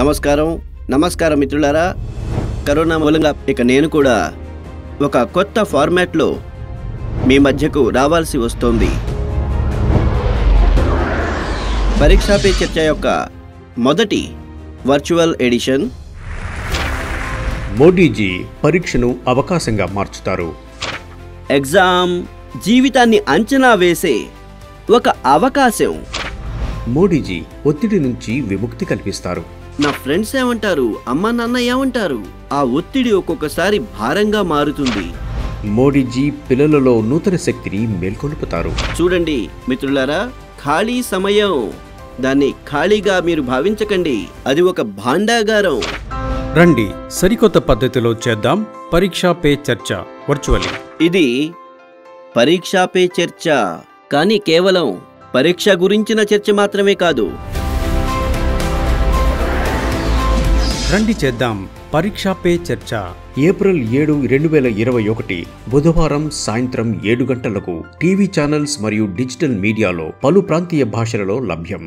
नमस्कार మిత్రులారా కరోనా మూలంగా ఇక నేను కూడా ఒక కొత్త ఫార్మాట్ లో మీ మధ్యకు రావాల్సి వస్తుంది। పరీక్షా పే చర్చ యొక్క మొదటి వర్చువల్ ఎడిషన్। మోడీజీ పరీక్షను అవకాశంగా మార్చుతారు। ఎగ్జామ్ జీవితాన్ని అంచనా వేసే ఒక అవకాశం। మోడీజీ ఒత్తిడి నుంచి విముక్తి కల్పిస్తారు। నా ఫ్రెండ్స్ ఏమంటారు, అమ్మ నాన్న ఏమంటారు, ఆ ఒత్తిడి ఒక్కొక్కసారి భారంగా మారుతుంది। మోడీజీ పిల్లలలో నూతన శక్తిని మేల్కొల్పుతారు। చూడండి మిత్రులారా, ఖాళీ సమయం, దాన్ని ఖాళీగా మీరు భావించకండి, అది ఒక భాండాగారం। రండి సరికొత్త పద్ధతిలో చేద్దాం పరీక్షా పే చర్చ వర్చువల్। ఇది పరీక్షా పే చర్చ కానీ కేవలం పరీక్ష గురించిన చర్చ మాత్రమే కాదు। రండి చేద్దాం పరీక్షా పే చర్చ। ఏప్రిల్ 7, 2021 బుధవారం సాయంత్రం 7 గంటలకు టీవీ ఛానల్స్ మరియు డిజిటల్ మీడియాలో పలు ప్రాంతీయ భాషలలో లభ్యం।